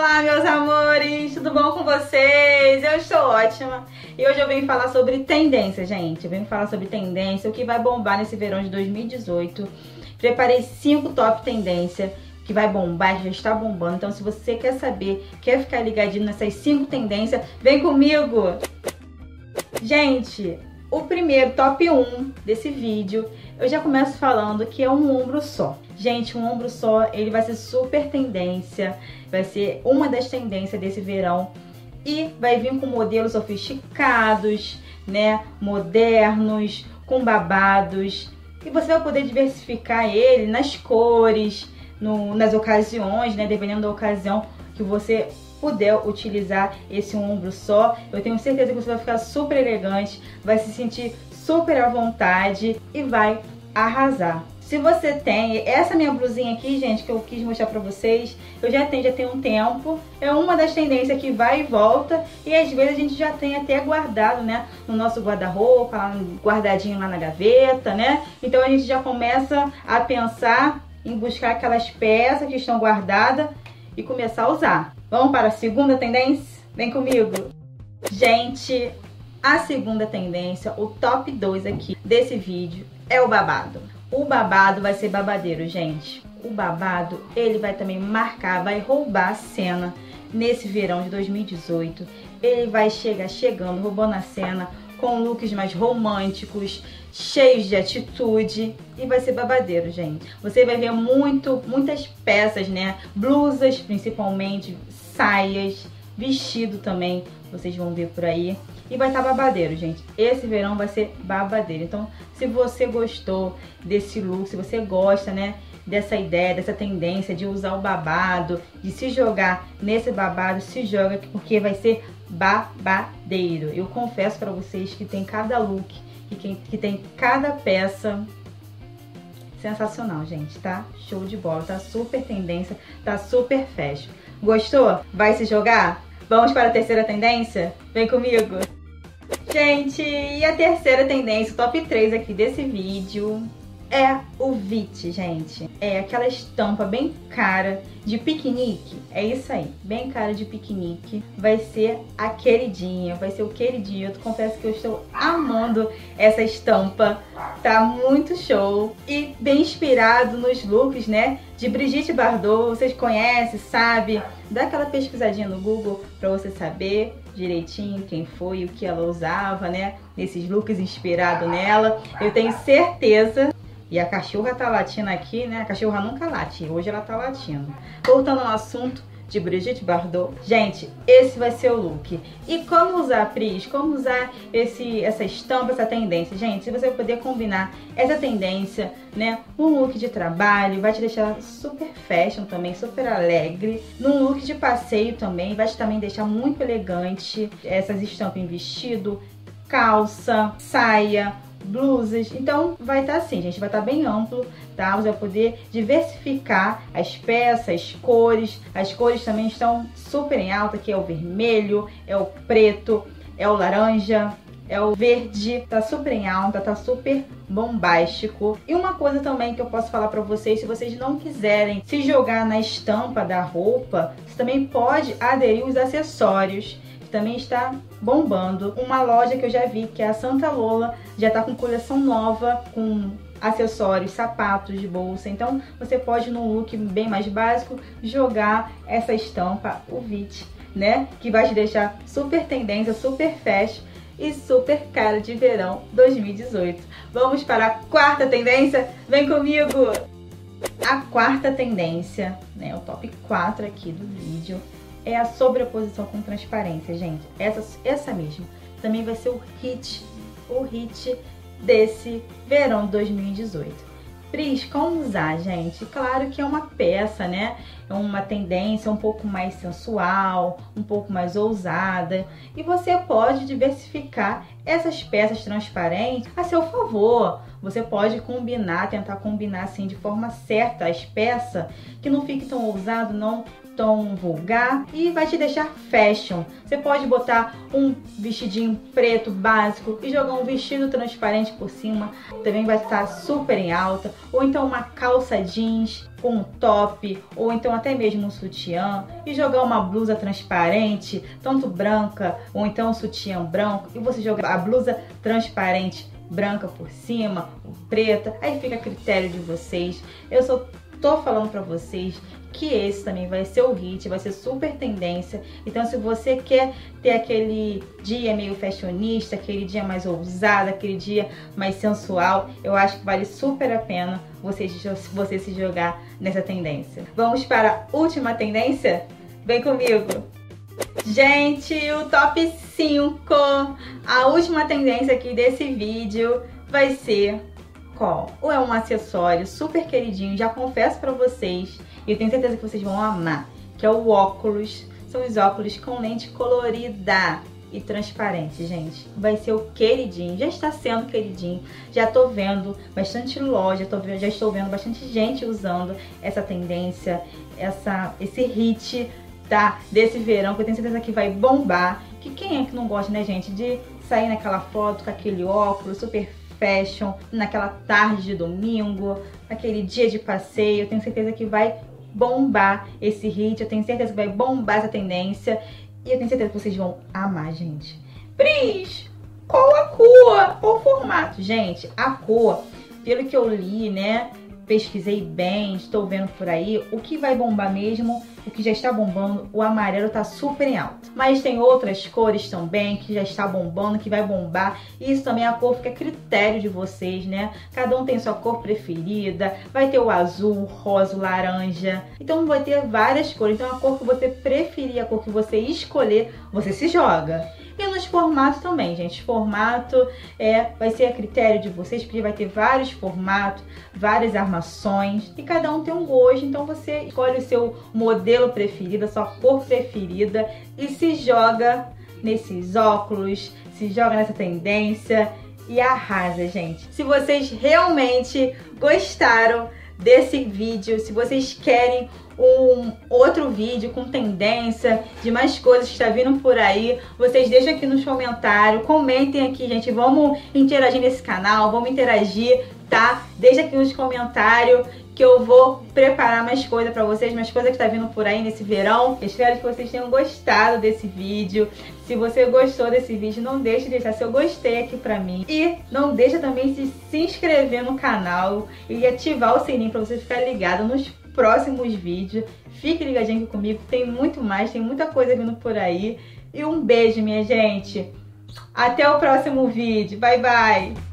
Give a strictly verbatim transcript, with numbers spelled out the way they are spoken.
Olá, meus amores! Tudo bom com vocês? Eu estou ótima! E hoje eu venho falar sobre tendência, gente. Eu venho falar sobre tendência, o que vai bombar nesse verão de dois mil e dezoito. Preparei cinco top tendência que vai bombar, já está bombando. Então, se você quer saber, quer ficar ligadinho nessas cinco tendências, vem comigo! Gente, o primeiro top um desse vídeo, eu já começo falando que é um ombro só. Gente, um ombro só, ele vai ser super tendência, vai ser uma das tendências desse verão e vai vir com modelos sofisticados, né, modernos, com babados, e você vai poder diversificar ele nas cores, no, nas ocasiões, né, dependendo da ocasião que você puder utilizar esse ombro só. Eu tenho certeza que você vai ficar super elegante, vai se sentir super à vontade e vai arrasar. Se você tem essa minha blusinha aqui, gente, que eu quis mostrar pra vocês, eu já tenho, já tem um tempo. É uma das tendências que vai e volta, e às vezes a gente já tem até guardado, né, no nosso guarda-roupa, guardadinho lá na gaveta, né? Então a gente já começa a pensar em buscar aquelas peças que estão guardadas e começar a usar. Vamos para a segunda tendência? Vem comigo! Gente, a segunda tendência, o top dois aqui desse vídeo, é o babado. O babado vai ser babadeiro, gente. O babado, ele vai também marcar, vai roubar a cena nesse verão de dois mil e dezoito. Ele vai chegar chegando, roubando a cena, com looks mais românticos, cheios de atitude, e vai ser babadeiro, gente. Você vai ver muito, muitas peças, né? Blusas, principalmente, saias, vestido também, vocês vão ver por aí. E vai estar babadeiro, gente. Esse verão vai ser babadeiro. Então, se você gostou desse look, se você gosta, né, dessa ideia, dessa tendência de usar o babado, de se jogar nesse babado, se joga, porque vai ser babadeiro. Eu confesso pra vocês que tem cada look, que, que tem cada peça sensacional, gente, tá? Show de bola, tá super tendência, tá super fashion. Gostou? Vai se jogar? Vamos para a terceira tendência? Vem comigo! Gente, e a terceira tendência, o top três aqui desse vídeo, é o vit, gente. É aquela estampa bem cara de piquenique. É isso aí, bem cara de piquenique. Vai ser a queridinha, vai ser o queridinho. Eu confesso que eu estou amando essa estampa. Tá muito show. E bem inspirado nos looks, né, de Brigitte Bardot. Vocês conhecem, sabem? Dá aquela pesquisadinha no Google pra você saber direitinho quem foi, o que ela usava, né, nesses looks inspirados nela. Eu tenho certeza... E a cachorra tá latindo aqui, né? A cachorra nunca late, hoje ela tá latindo. Voltando ao assunto de Brigitte Bardot. Gente, esse vai ser o look. E como usar, Pris? Como usar esse, essa estampa, essa tendência? Gente, se você puder combinar essa tendência, né, um look de trabalho, vai te deixar super fashion também, super alegre. Num look de passeio também, vai te também deixar muito elegante. Essas estampas em vestido, calça, saia, blusas, então vai estar assim, gente, vai estar bem amplo, tá? Você vai poder diversificar as peças, as cores, as cores também estão super em alta, que é o vermelho, é o preto, é o laranja, é o verde, tá super em alta, tá super bombástico. E uma coisa também que eu posso falar pra vocês, se vocês não quiserem se jogar na estampa da roupa, você também pode aderir os acessórios, também está bombando. Uma loja que eu já vi, que é a Santa Lola, já está com coleção nova, com acessórios, sapatos, bolsa. Então você pode, num look bem mais básico, jogar essa estampa, o vit, né? Que vai te deixar super tendência, super fashion e super cara de verão dois mil e dezoito. Vamos para a quarta tendência? Vem comigo! A quarta tendência, né? O top quatro aqui do vídeo. É a sobreposição com transparência, gente. Essa, essa mesmo. Também vai ser o hit, o hit desse verão dois mil e dezoito. Pris, como usar, gente? Claro que é uma peça, né? É uma tendência um pouco mais sensual, um pouco mais ousada. E você pode diversificar essas peças transparentes a seu favor. Você pode combinar, tentar combinar assim de forma certa as peças, que não fique tão ousado, não tom vulgar e vai te deixar fashion. Você pode botar um vestidinho preto básico e jogar um vestido transparente por cima, também vai estar super em alta, ou então uma calça jeans com um top, ou então até mesmo um sutiã, e jogar uma blusa transparente, tanto branca ou então um sutiã branco, e você jogar a blusa transparente branca por cima, preta, aí fica a critério de vocês. Eu só tô falando pra vocês que esse também vai ser o hit, vai ser super tendência. Então se você quer ter aquele dia meio fashionista, aquele dia mais ousado, aquele dia mais sensual, eu acho que vale super a pena você, você se jogar nessa tendência. Vamos para a última tendência? Vem comigo! Gente, o top cinco, a última tendência aqui desse vídeo vai ser qual? Ou é um acessório super queridinho, já confesso pra vocês, e eu tenho certeza que vocês vão amar, que é o óculos. São os óculos com lente colorida e transparente, gente. Vai ser o queridinho, já está sendo queridinho. Já tô vendo bastante loja, tô, já estou vendo bastante gente usando essa tendência, essa, esse hit, tá? Desse verão, que eu tenho certeza que vai bombar. Que quem é que não gosta, né, gente, de sair naquela foto com aquele óculos super fashion, naquela tarde de domingo, aquele dia de passeio? Eu tenho certeza que vai bombar esse hit, eu tenho certeza que vai bombar essa tendência. E eu tenho certeza que vocês vão amar, gente. Pris, qual a cor? Qual o formato? Gente, a cor, pelo que eu li, né, pesquisei bem, estou vendo por aí, o que vai bombar mesmo, o que já está bombando, o amarelo tá super em alta. Mas tem outras cores também que já está bombando, que vai bombar. E isso também, a cor fica a critério de vocês, né? Cada um tem sua cor preferida. Vai ter o azul, o rosa, o laranja. Então vai ter várias cores. Então a cor que você preferir, a cor que você escolher, você se joga. E nos formatos também, gente. Formato é, vai ser a critério de vocês, porque vai ter vários formatos, várias armações. E cada um tem um gosto. Então você escolhe o seu modelo preferida, sua cor preferida, e se joga nesses óculos, se joga nessa tendência e arrasa, gente. Se vocês realmente gostaram desse vídeo, se vocês querem um outro vídeo com tendência, de mais coisas que está vindo por aí, vocês deixam aqui nos comentários, comentem aqui, gente, vamos interagir nesse canal, vamos interagir, tá? Deixa aqui nos comentários que eu vou preparar mais coisa pra vocês, mais coisa que tá vindo por aí nesse verão. Eu espero que vocês tenham gostado desse vídeo. Se você gostou desse vídeo, não deixe de deixar seu gostei aqui pra mim. E não deixa também de se inscrever no canal e ativar o sininho pra você ficar ligado nos próximos vídeos. Fique ligadinho aqui comigo, tem muito mais, tem muita coisa vindo por aí. E um beijo, minha gente. Até o próximo vídeo. Bye, bye!